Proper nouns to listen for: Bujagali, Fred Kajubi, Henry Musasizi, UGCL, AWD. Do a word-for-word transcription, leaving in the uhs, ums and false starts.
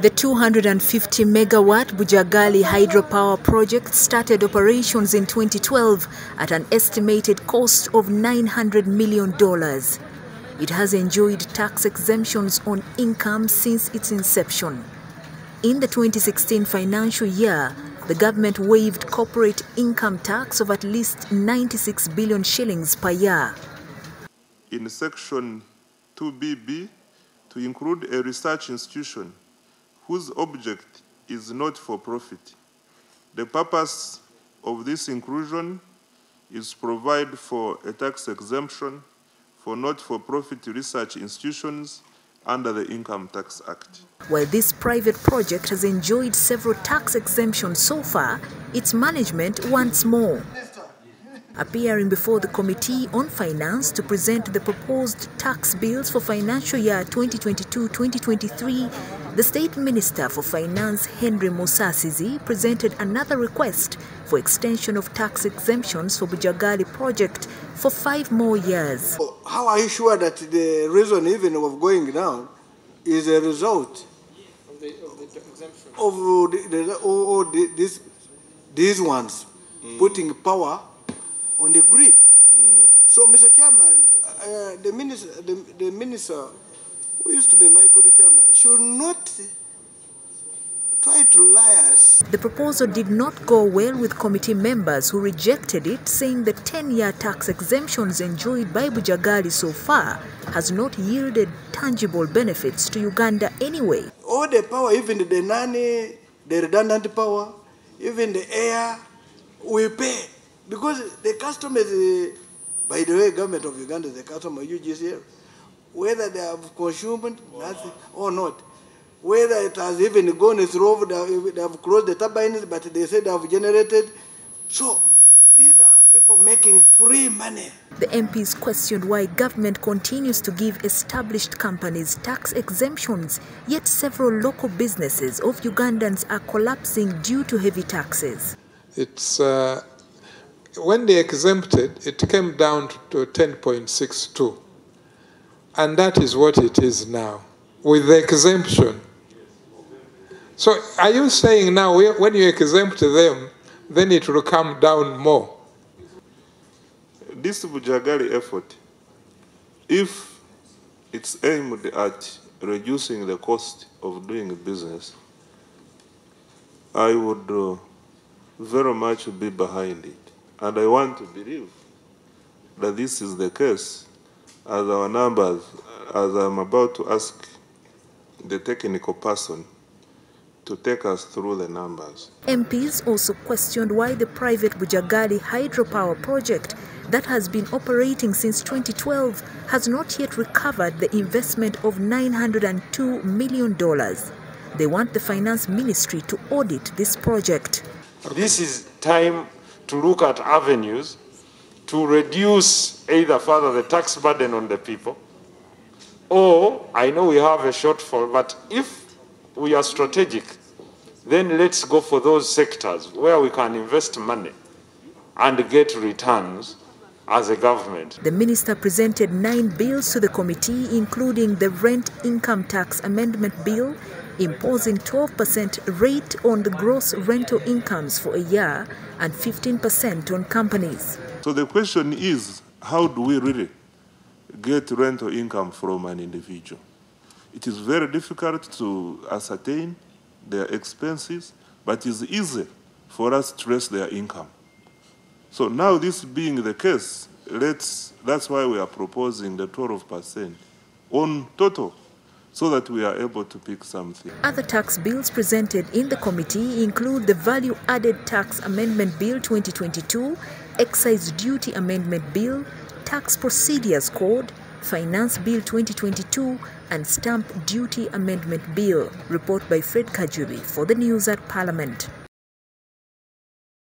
The two hundred fifty megawatt Bujagali hydropower project started operations in twenty twelve at an estimated cost of nine hundred million dollars. It has enjoyed tax exemptions on income since its inception. In the twenty sixteen financial year, the government waived corporate income tax of at least ninety-six billion shillings per year. In section two B B, to include a research institution whose object is not for profit. The purpose of this inclusion is to provide for a tax exemption for not-for-profit research institutions under the Income Tax Act. While this private project has enjoyed several tax exemptions so far, its management wants more. Appearing before the Committee on Finance to present the proposed tax bills for financial year twenty twenty-two twenty twenty-three, the State Minister for Finance, Henry Musasizi, presented another request for extension of tax exemptions for Bujagali project for five more years. How are you sure that the reason even of going down is a result of the, of the exemption of the, all the, this, these ones mm. putting power on the grid? Mm. So, Mister Chairman, uh, the minister, the, the minister. who used to be my good chairman, should not try to lie us. The proposal did not go well with committee members who rejected it, saying the ten-year tax exemptions enjoyed by Bujagali so far has not yielded tangible benefits to Uganda anyway. All the power, even the nanny, the redundant power, even the air, we pay. Because the customer, by the way, government of Uganda, the customer U G C L, whether they have consumed nothing or not, whether it has even gone through, they have closed the turbines, but they said they have generated. So these are people making free money. The M Ps questioned why government continues to give established companies tax exemptions, yet several local businesses of Ugandans are collapsing due to heavy taxes. It's, uh, when they exempted, it came down to ten point six two. And that is what it is now, with the exemption. So are you saying now, when you exempt them, then it will come down more? This Bujagali effort, if it's aimed at reducing the cost of doing business, I would uh, very much be behind it. And I want to believe that this is the case. As our numbers, as I'm about to ask the technical person to take us through the numbers. M Ps also questioned why the private Bujagali hydropower project that has been operating since twenty twelve has not yet recovered the investment of nine hundred two million dollars. They want the finance ministry to audit this project. This is time to look at avenues to reduce either further the tax burden on the people, or I know we have a shortfall, but if we are strategic, then let's go for those sectors where we can invest money and get returns as a government. The minister presented nine bills to the committee, including the Rent Income Tax Amendment Bill, imposing twelve percent rate on the gross rental incomes for a year and fifteen percent on companies. So the question is, how do we really get rental income from an individual? It is very difficult to ascertain their expenses, but it is easy for us to trace their income. So now this being the case, let's, that's why we are proposing the twelve percent on total, so that we are able to pick something. Other tax bills presented in the committee include the Value Added Tax Amendment Bill twenty twenty-two, Excise Duty Amendment Bill, Tax Procedures Code, Finance Bill twenty twenty-two, and Stamp Duty Amendment Bill. Report by Fred Kajubi for the News at Parliament.